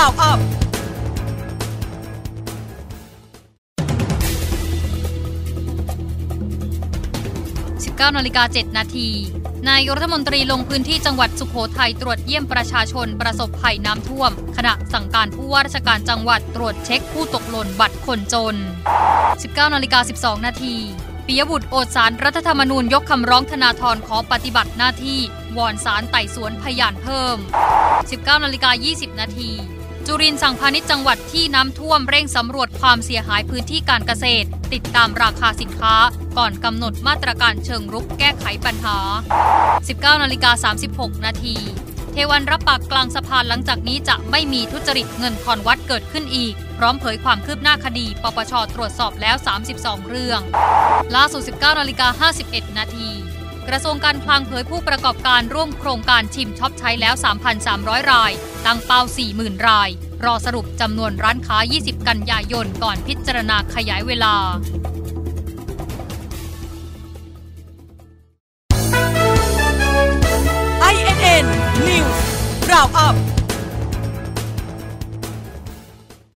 Round Up 19:07 น.นายกรัฐมนตรีลงพื้นที่จังหวัดสุโขทัยตรวจเยี่ยมประชาชนประสบภัยน้ำท่วมขณะสั่งการผู้ว่าราชการจังหวัดตรวจเช็คผู้ตกหล่นบัตรคนจน 19:12 น.ปิยบุตรโอสารรัฐธรรมนูญยกคำร้องธนาธรขอปฏิบัติหน้าที่วอนศาลไต่สวนพยานเพิ่ม 19:20 น.จุรินทร์สั่งพาณิชย์จังหวัดที่น้ำท่วมเร่งสำรวจความเสียหายพื้นที่การเกษตรติดตามราคาสินค้าก่อนกำหนดมาตรการเชิงรุกแก้ไขปัญหา 19:36 น.เทวันรับปากกลางสภาหลังจากนี้จะไม่มีทุจริตเงินทอนวัดเกิดขึ้นอีกพร้อมเผยความคืบหน้าคดีปปช.ตรวจสอบแล้ว32เรื่องล่าสุด 19:51 น.กระทรวงการคลังเผยผู้ประกอบการร่วมโครงการชิมช็อปใช้แล้ว 3,300 รายตั้งเป้า 40,000 รายรอสรุปจำนวนร้านค้า20กันยายนก่อนพิจารณาขยายเวลาINN News Round Up